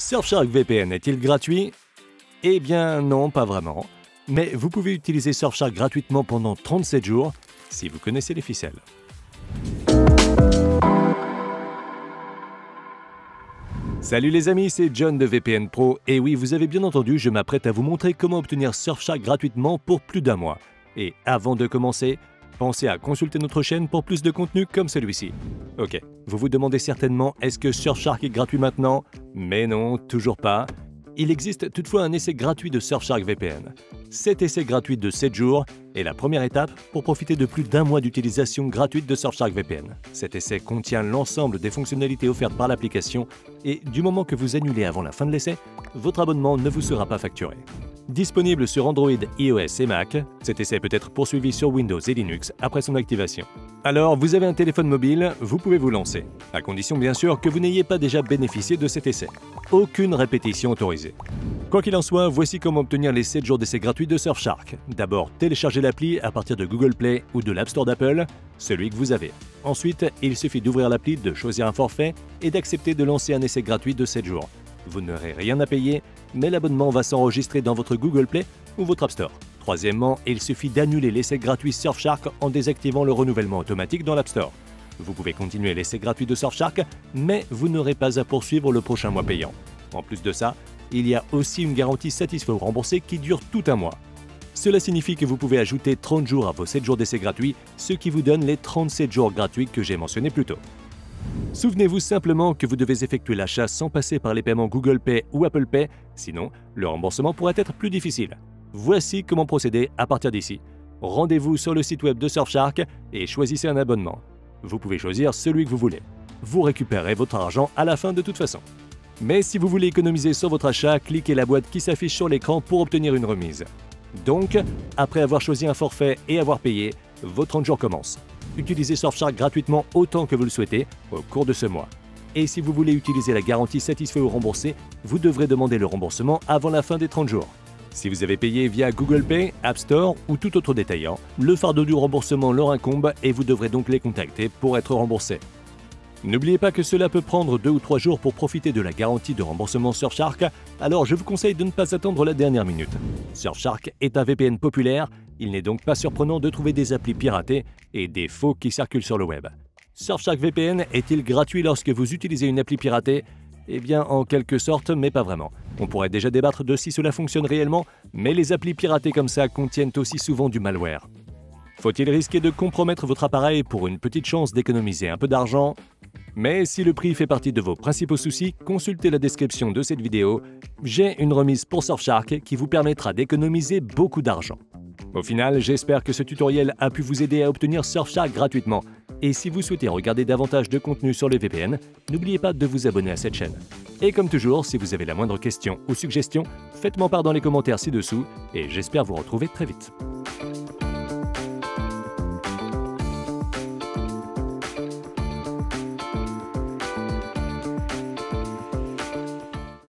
Surfshark VPN est-il gratuit? Eh bien non, pas vraiment. Mais vous pouvez utiliser Surfshark gratuitement pendant 37 jours si vous connaissez les ficelles. Salut les amis, c'est John de VPN Pro. Et oui, vous avez bien entendu, je m'apprête à vous montrer comment obtenir Surfshark gratuitement pour plus d'un mois. Et avant de commencer, pensez à consulter notre chaîne pour plus de contenu comme celui-ci. Ok, vous vous demandez certainement, est-ce que Surfshark est gratuit maintenant? Mais non, toujours pas. Il existe toutefois un essai gratuit de Surfshark VPN. Cet essai gratuit de 7 jours est la première étape pour profiter de plus d'un mois d'utilisation gratuite de Surfshark VPN. Cet essai contient l'ensemble des fonctionnalités offertes par l'application et du moment que vous annulez avant la fin de l'essai, votre abonnement ne vous sera pas facturé. Disponible sur Android, iOS et Mac, cet essai peut être poursuivi sur Windows et Linux après son activation. Alors, vous avez un téléphone mobile, vous pouvez vous lancer, à condition bien sûr que vous n'ayez pas déjà bénéficié de cet essai. Aucune répétition autorisée. Quoi qu'il en soit, voici comment obtenir les 7 jours d'essai gratuit de Surfshark. D'abord, téléchargez l'appli à partir de Google Play ou de l'App Store d'Apple, celui que vous avez. Ensuite, il suffit d'ouvrir l'appli, de choisir un forfait et d'accepter de lancer un essai gratuit de 7 jours. Vous n'aurez rien à payer, mais l'abonnement va s'enregistrer dans votre Google Play ou votre App Store. Troisièmement, il suffit d'annuler l'essai gratuit Surfshark en désactivant le renouvellement automatique dans l'App Store. Vous pouvez continuer l'essai gratuit de Surfshark, mais vous n'aurez pas à poursuivre le prochain mois payant. En plus de ça, il y a aussi une garantie satisfait ou remboursée qui dure tout un mois. Cela signifie que vous pouvez ajouter 30 jours à vos 7 jours d'essai gratuit, ce qui vous donne les 37 jours gratuits que j'ai mentionnés plus tôt. Souvenez-vous simplement que vous devez effectuer l'achat sans passer par les paiements Google Pay ou Apple Pay, sinon le remboursement pourrait être plus difficile. Voici comment procéder à partir d'ici. Rendez-vous sur le site web de Surfshark et choisissez un abonnement. Vous pouvez choisir celui que vous voulez. Vous récupérez votre argent à la fin de toute façon. Mais si vous voulez économiser sur votre achat, cliquez la boîte qui s'affiche sur l'écran pour obtenir une remise. Donc, après avoir choisi un forfait et avoir payé, vos 30 jours commencent. Utilisez Surfshark gratuitement autant que vous le souhaitez au cours de ce mois. Et si vous voulez utiliser la garantie satisfait ou remboursée, vous devrez demander le remboursement avant la fin des 30 jours. Si vous avez payé via Google Pay, App Store ou tout autre détaillant, le fardeau du remboursement leur incombe et vous devrez donc les contacter pour être remboursé. N'oubliez pas que cela peut prendre 2 ou 3 jours pour profiter de la garantie de remboursement Surfshark, alors je vous conseille de ne pas attendre la dernière minute. Surfshark est un VPN populaire, il n'est donc pas surprenant de trouver des applis piratées et des faux qui circulent sur le web. Surfshark VPN est-il gratuit lorsque vous utilisez une appli piratée? Eh bien en quelque sorte, mais pas vraiment. On pourrait déjà débattre de si cela fonctionne réellement, mais les applis piratées comme ça contiennent aussi souvent du malware. Faut-il risquer de compromettre votre appareil pour une petite chance d'économiser un peu d'argent? Mais si le prix fait partie de vos principaux soucis, consultez la description de cette vidéo. J'ai une remise pour Surfshark qui vous permettra d'économiser beaucoup d'argent. Au final, j'espère que ce tutoriel a pu vous aider à obtenir Surfshark gratuitement. Et si vous souhaitez regarder davantage de contenu sur les VPN, n'oubliez pas de vous abonner à cette chaîne. Et comme toujours, si vous avez la moindre question ou suggestion, faites-moi part dans les commentaires ci-dessous et j'espère vous retrouver très vite.